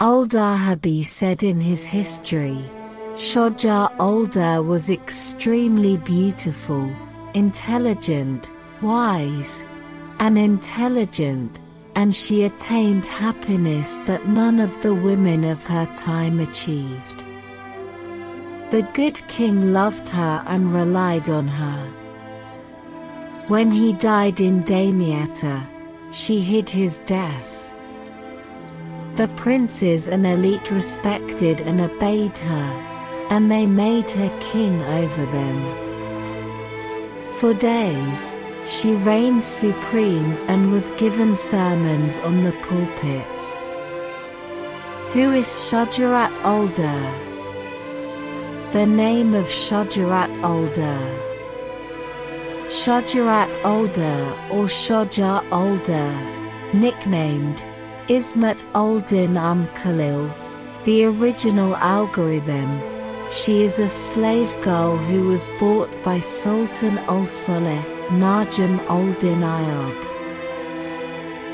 Al-Dahabi said in his history, Shajarat al-Durr was extremely beautiful, intelligent, wise, and intelligent, and she attained happiness that none of the women of her time achieved. The good king loved her and relied on her. When he died in Damietta, she hid his death. The princes and elite respected and obeyed her, and they made her king over them. For days, she reigned supreme and was given sermons on the pulpits. Who is Shajarat al-Durr? The name of Shajarat al-Durr. Shajarat al-Durr, or Shajarat al-Durr, nicknamed Izz al-Din Khalil, the original algorithm, she is a slave girl who was bought by Sultan al-Soleh Najam Uldin Ayyub.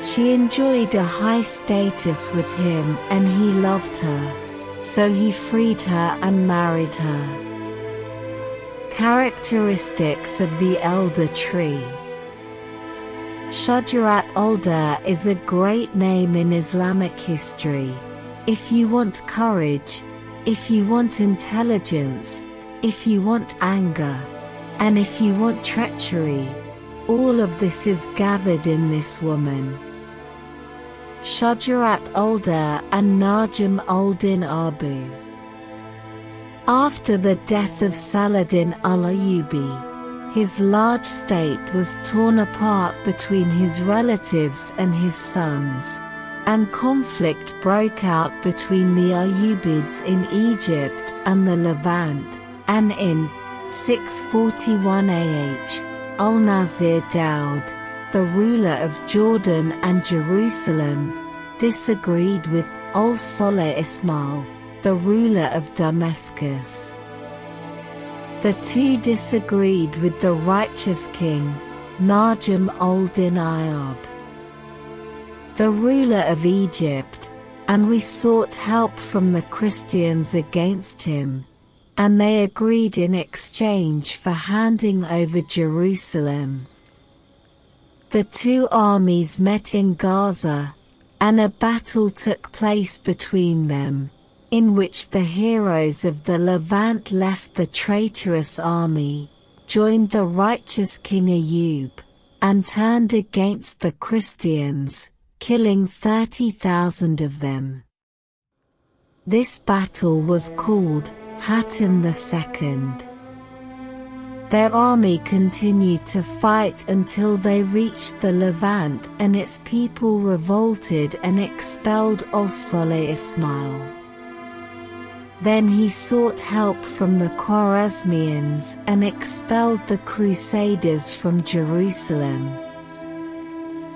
She enjoyed a high status with him and he loved her, so he freed her and married her. Characteristics of the Elder Tree. Shajarat al-Durr is a great name in Islamic history. If you want courage, if you want intelligence, if you want anger, and if you want treachery, all of this is gathered in this woman. Shajarat al-Durr and Najm al-Din Ayyub. After the death of Saladin al-Ayyubi, his large state was torn apart between his relatives and his sons, and conflict broke out between the Ayyubids in Egypt and the Levant, and in 641 AH, Al-Nasir Daud, the ruler of Jordan and Jerusalem, disagreed with al-Soleh Ismail, the ruler of Damascus. The two disagreed with the righteous king, Najm al-Din Ayyub, the ruler of Egypt, and we sought help from the Christians against him, and they agreed in exchange for handing over Jerusalem. The two armies met in Gaza, and a battle took place between them, in which the heroes of the Levant left the traitorous army, joined the righteous King Ayyub, and turned against the Christians, killing 30,000 of them. This battle was called Hattin II. Their army continued to fight until they reached the Levant and its people revolted and expelled al-Soleh Ismail. Then he sought help from the Khwarezmians and expelled the Crusaders from Jerusalem.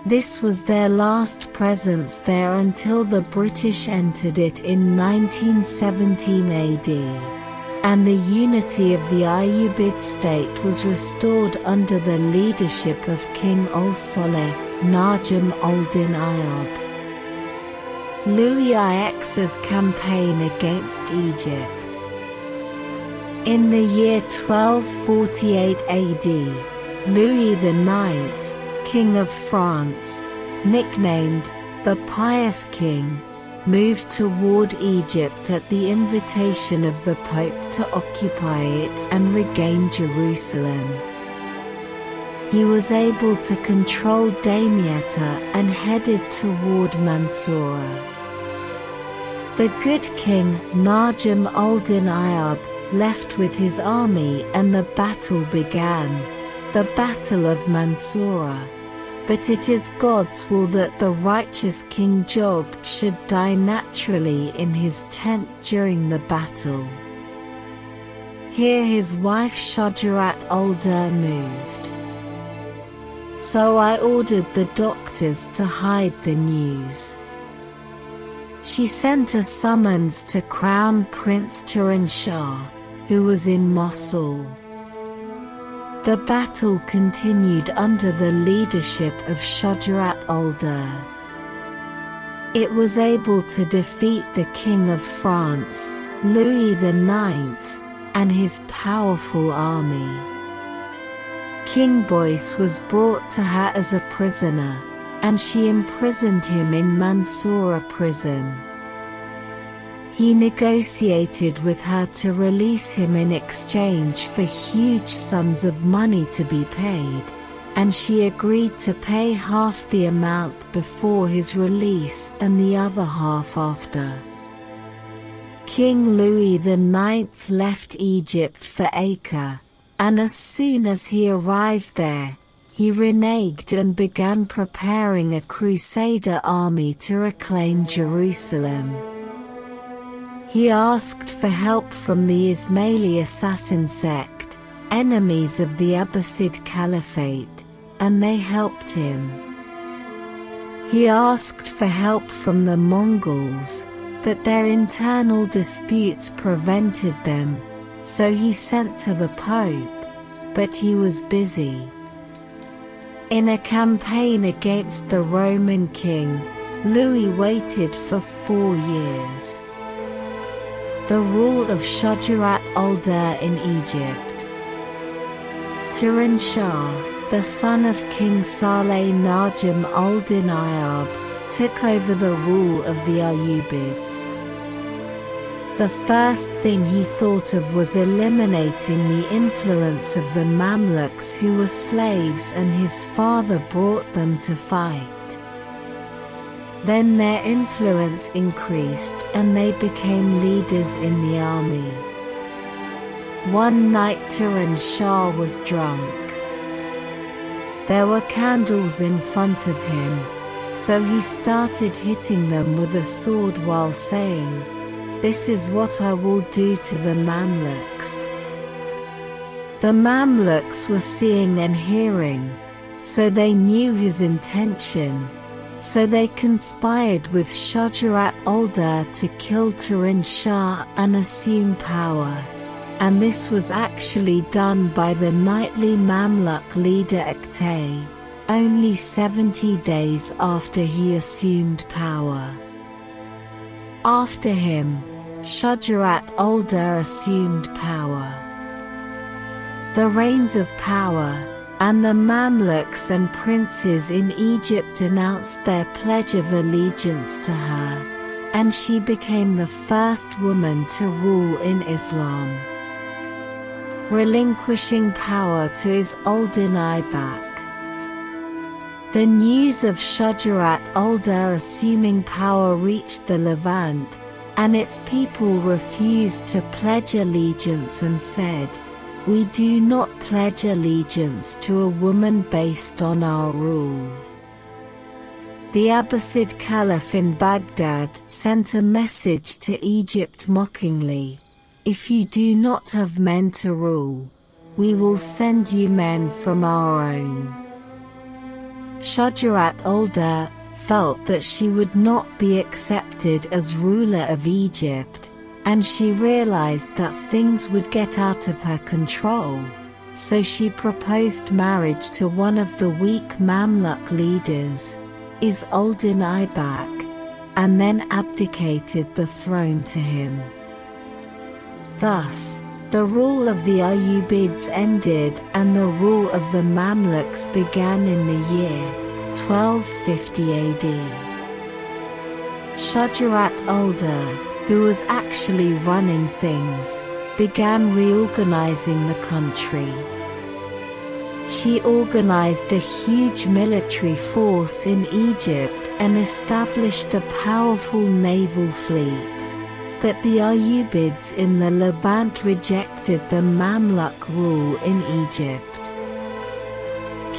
This was their last presence there until the British entered it in 1917 AD, and the unity of the Ayyubid state was restored under the leadership of King al-Soleh Najm al-Din Ayyub. Louis IX's campaign against Egypt. In the year 1248 AD, Louis IX, King of France, nicknamed the Pious King, moved toward Egypt at the invitation of the Pope to occupy it and regain Jerusalem. He was able to control Damietta and headed toward Mansoura. The good king Najm al-Din Ayyub left with his army and the battle began, the Battle of Mansoura. But it is God's will that the righteous King Job should die naturally in his tent during the battle. Here his wife Shajarat al-Durr moved. So I ordered the doctors to hide the news. She sent a summons to Crown Prince Turanshah, who was in Mosul. The battle continued under the leadership of Shajarat al-Durr. It was able to defeat the King of France, Louis IX, and his powerful army. King Boyce was brought to her as a prisoner, and she imprisoned him in Mansoura prison. He negotiated with her to release him in exchange for huge sums of money to be paid, and she agreed to pay half the amount before his release and the other half after. King Louis IX left Egypt for Acre, and as soon as he arrived there, he reneged and began preparing a crusader army to reclaim Jerusalem. He asked for help from the Ismaili assassin sect, enemies of the Abbasid Caliphate, and they helped him. He asked for help from the Mongols, but their internal disputes prevented them, so he sent to the Pope, but he was busy. In a campaign against the Roman king, Louis waited for 4 years. The rule of Shajarat al-Durr in Egypt. Turanshah, the son of King Saleh Najam Uldin Ayyub, took over the rule of the Ayyubids. The first thing he thought of was eliminating the influence of the Mamluks who were slaves, and his father brought them to fight. Then their influence increased and they became leaders in the army. One night Turanshah was drunk. There were candles in front of him, so he started hitting them with a sword while saying, "This is what I will do to the Mamluks." The Mamluks were seeing and hearing, so they knew his intention. So they conspired with Shajarat al-Durr to kill Turanshah and assume power, and this was actually done by the nightly Mamluk leader Aktay, only 70 days after he assumed power. After him, Shajarat al-Durr assumed power. The reins of power, and the Mamluks and princes in Egypt announced their pledge of allegiance to her, and she became the first woman to rule in Islam. Relinquishing power to Izz al-Din Aybak. The news of Shajarat al-Durr assuming power reached the Levant, and its people refused to pledge allegiance and said, "We do not pledge allegiance to a woman based on our rule." The Abbasid Caliph in Baghdad sent a message to Egypt mockingly, "If you do not have men to rule, we will send you men from our own." Shajarat al-Durr felt that she would not be accepted as ruler of Egypt, and she realized that things would get out of her control, so she proposed marriage to one of the weak Mamluk leaders, Izz al-Din Aybak, and then abdicated the throne to him. Thus, the rule of the Ayyubids ended and the rule of the Mamluks began in the year 1250 AD. Shajarat al-Durr, who was actually running things, began reorganizing the country. She organized a huge military force in Egypt and established a powerful naval fleet, but the Ayyubids in the Levant rejected the Mamluk rule in Egypt.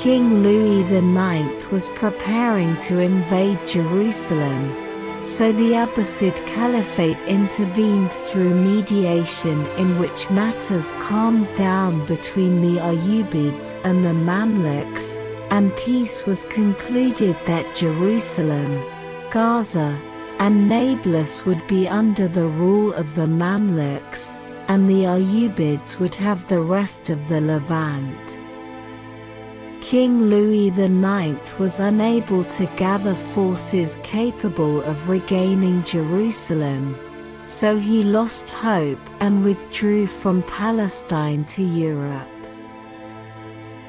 King Louis IX was preparing to invade Jerusalem, so the Abbasid Caliphate intervened through mediation, in which matters calmed down between the Ayyubids and the Mamluks, and peace was concluded that Jerusalem, Gaza, and Nablus would be under the rule of the Mamluks, and the Ayyubids would have the rest of the Levant. King Louis IX was unable to gather forces capable of regaining Jerusalem, so he lost hope and withdrew from Palestine to Europe.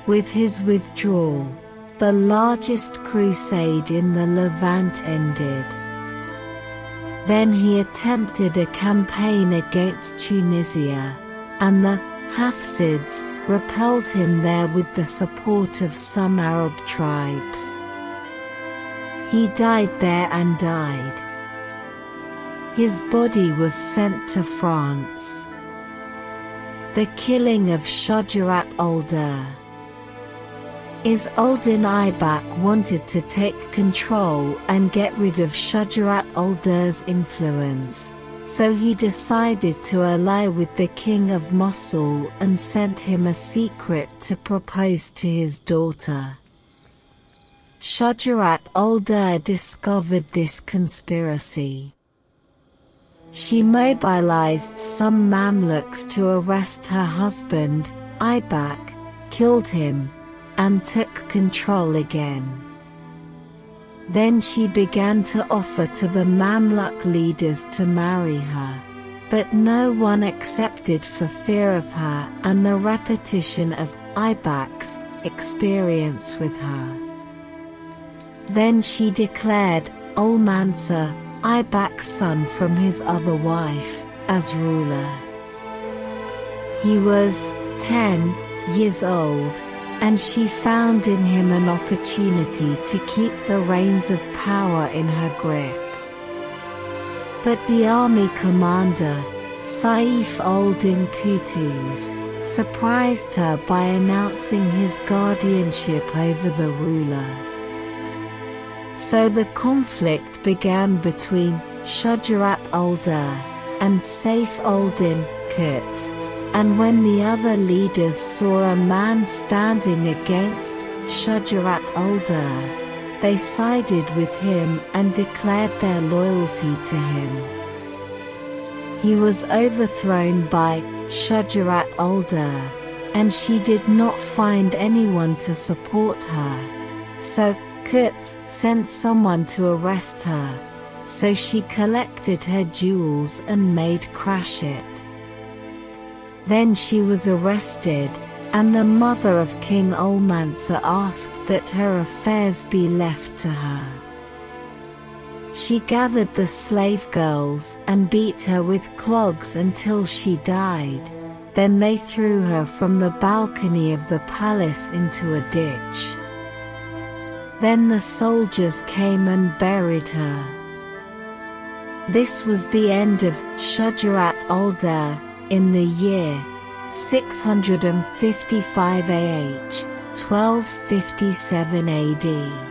With his withdrawal, the largest crusade in the Levant ended. Then he attempted a campaign against Tunisia, and the Hafsids repelled him there with the support of some Arab tribes. He died there and died. His body was sent to France. The killing of Shajarat al-Durr. Izz al-Din Aybak wanted to take control and get rid of Shajarat al-Durr's influence, so he decided to ally with the king of Mosul and sent him a secret to propose to his daughter. Shajarat al-Durr discovered this conspiracy. She mobilized some Mamluks to arrest her husband, Aybak, killed him, and took control again. Then she began to offer to the Mamluk leaders to marry her, but no one accepted for fear of her and the repetition of Aybak's experience with her. Then she declared Al-Mansur, Aybak's son from his other wife, as ruler. He was 10 years old, and she found in him an opportunity to keep the reins of power in her grip. But the army commander, Saif al-Din Kutuz, surprised her by announcing his guardianship over the ruler. So the conflict began between Shajarat al-Durr and Saif al-Din Kutuz, and when the other leaders saw a man standing against Shajarat al-Durr, they sided with him and declared their loyalty to him. He was overthrown by Shajarat al-Durr, and she did not find anyone to support her, so Kutuz sent someone to arrest her, so she collected her jewels and made Krashit. Then she was arrested, and the mother of King Al-Mansur asked that her affairs be left to her. She gathered the slave girls and beat her with clogs until she died, then they threw her from the balcony of the palace into a ditch. Then the soldiers came and buried her. This was the end of Shajarat al-Durr in the year 655 AH, 1257 AD.